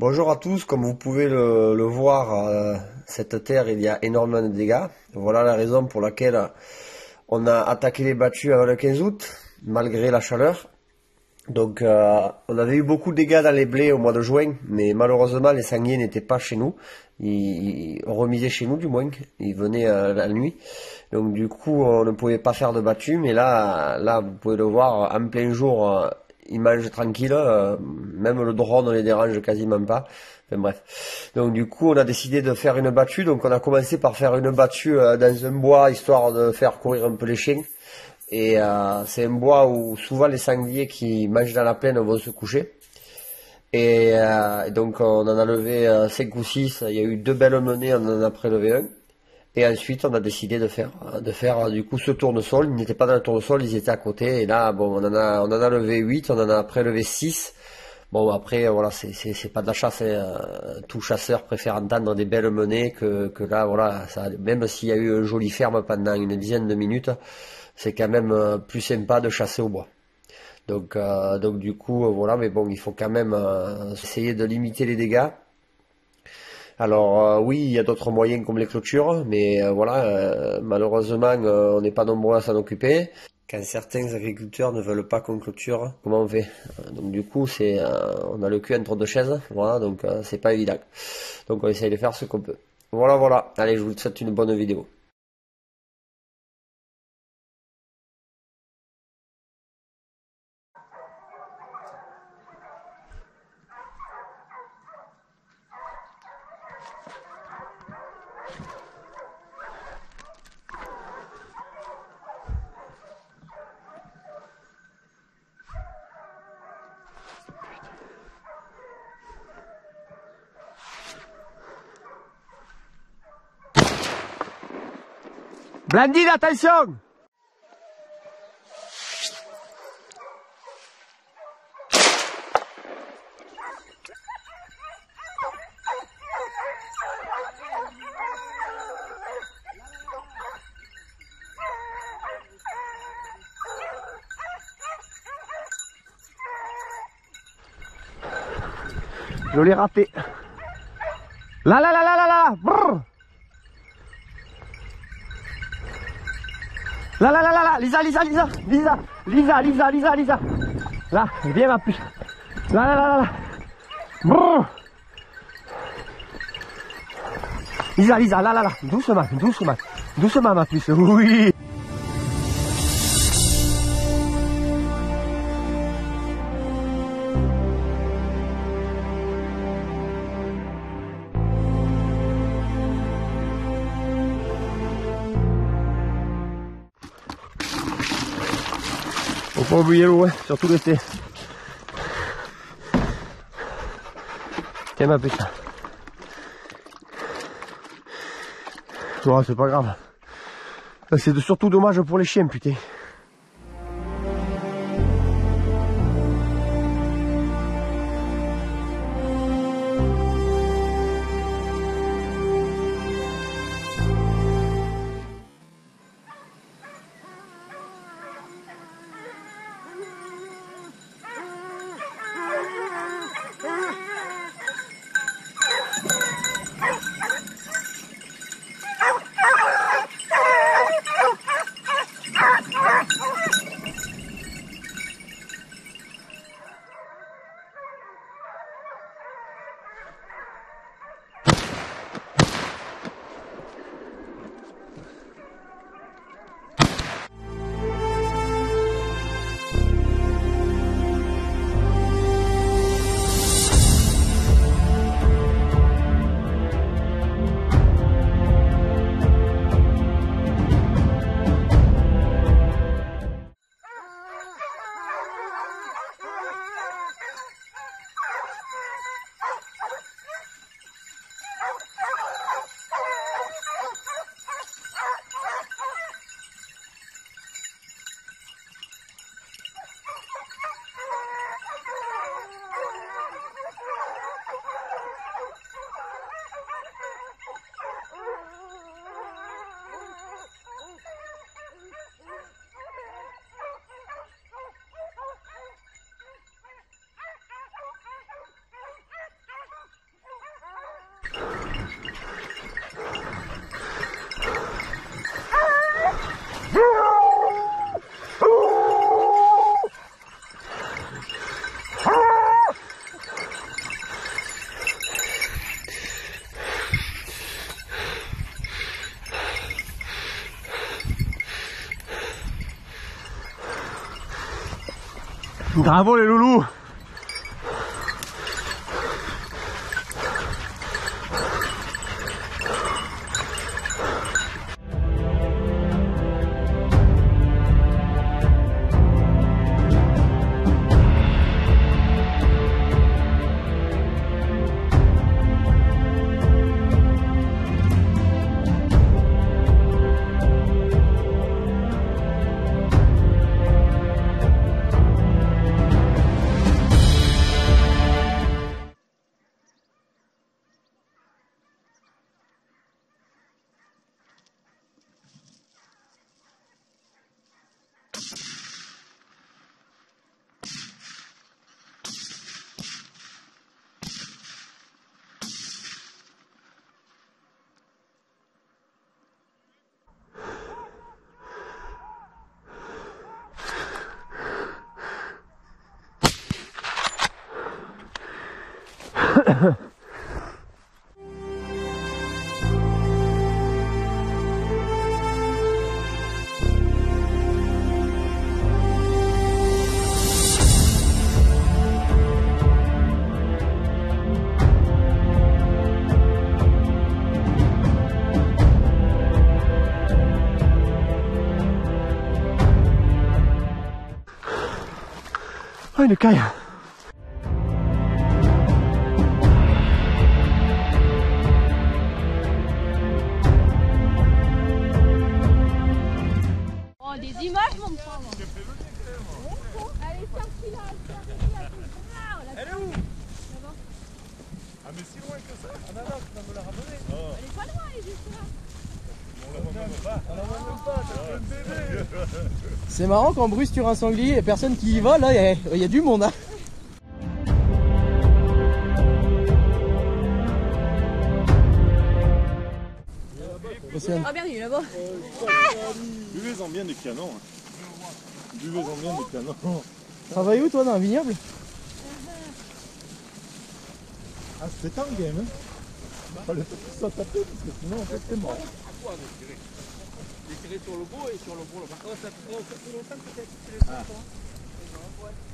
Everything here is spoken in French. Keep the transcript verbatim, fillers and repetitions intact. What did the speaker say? Bonjour à tous, comme vous pouvez le, le voir, euh, cette terre il y a énormément de dégâts. Voilà la raison pour laquelle on a attaqué les battues avant le quinze août, malgré la chaleur. Donc euh, on avait eu beaucoup de dégâts dans les blés au mois de juin, mais malheureusement les sangliers n'étaient pas chez nous. Ils, ils remisaient chez nous du moins, ils venaient euh, la nuit. Donc du coup on ne pouvait pas faire de battues, mais là, là vous pouvez le voir en plein jour. Euh, Ils mangent tranquille, euh, même le drone ne les dérange quasiment pas. Enfin bref. Donc du coup on a décidé de faire une battue. Donc on a commencé par faire une battue euh, dans un bois, histoire de faire courir un peu les chiens. Et euh, c'est un bois où souvent les sangliers qui mangent dans la plaine vont se coucher. Et euh, donc on en a levé euh, cinq ou six, il y a eu deux belles menées, on en a prélevé un. Et ensuite, on a décidé de faire, de faire du coup ce tournesol. Ils n'étaient pas dans le tournesol, ils étaient à côté. Et là, bon, on en a, on en a levé huit, on en a prélevé six. Bon, après, voilà, c'est, c'est, c'est pas de la chasse. Hein. Tout chasseur préfère entendre des belles menées que, que là, voilà, ça, même s'il y a eu une jolie ferme pendant une dizaine de minutes, c'est quand même plus sympa de chasser au bois. Donc, euh, donc du coup, voilà, mais bon, il faut quand même euh, essayer de limiter les dégâts. Alors euh, oui, il y a d'autres moyens comme les clôtures, mais euh, voilà, euh, malheureusement, euh, on n'est pas nombreux à s'en occuper. Quand certains agriculteurs ne veulent pas qu'on clôture, comment on fait? Donc du coup, c'est, euh, on a le cul entre deux chaises, voilà, donc euh, c'est pas évident. Donc on essaye de faire ce qu'on peut. Voilà, voilà. Allez, je vous souhaite une bonne vidéo. Blandine, attention! Je l'ai raté. Là, là, là, là, là, là! Brrr. Là, là, là, là, là, Lisa, Lisa, Lisa, Lisa, Lisa, Lisa, Lisa, Lisa. Là, viens ma puce. Là, là, là, là, là. Lisa, Lisa, là, là, là. Doucement, doucement, doucement ma puce. Oui. Faut pas oublier l'eau, hein, surtout l'été. Tiens ma putain. Oh, c'est pas grave. C'est surtout dommage pour les chiens, putain. Ah! Bravo les loulous. Oh, une caille. C'est marrant qu'en Bruce sur un sanglier, les personnes qui y va, là, il y, y a du monde. Hein. Ah, bienvenue là-bas. Buvez-en bien des canons. Buvez-en bien des canons. Travaille où toi dans un vignoble? Ah, c'était un game. Hein. Fallait tout ça taper parce que sinon en fait c'est mort. J'ai tiré sur le beau et sur le gros là-bas. Oh, ça fait longtemps que tu as tiré sur le beau.